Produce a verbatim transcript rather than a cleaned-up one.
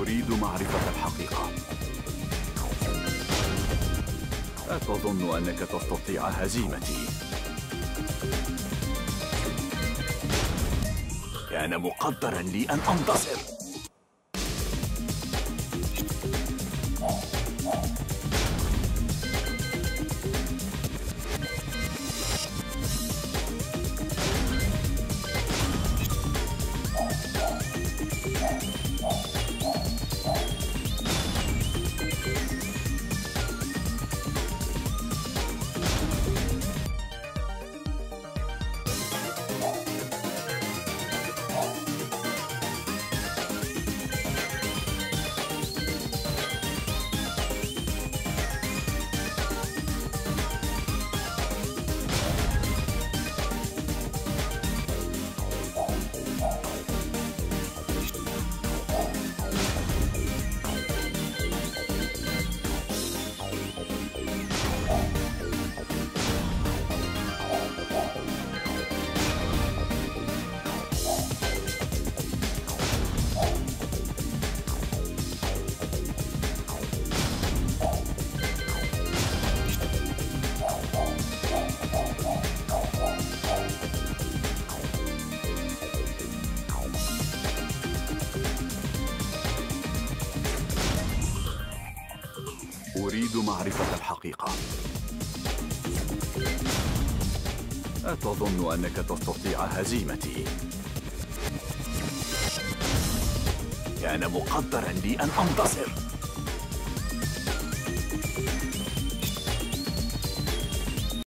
أريد معرفة الحقيقة. أتظن أنك تستطيع هزيمتي؟ كان مقدرا لي أن أنتصر. أريد معرفة الحقيقة. أتظن أنك تستطيع هزيمتي؟ كان مقدرا لي أن أنتصر.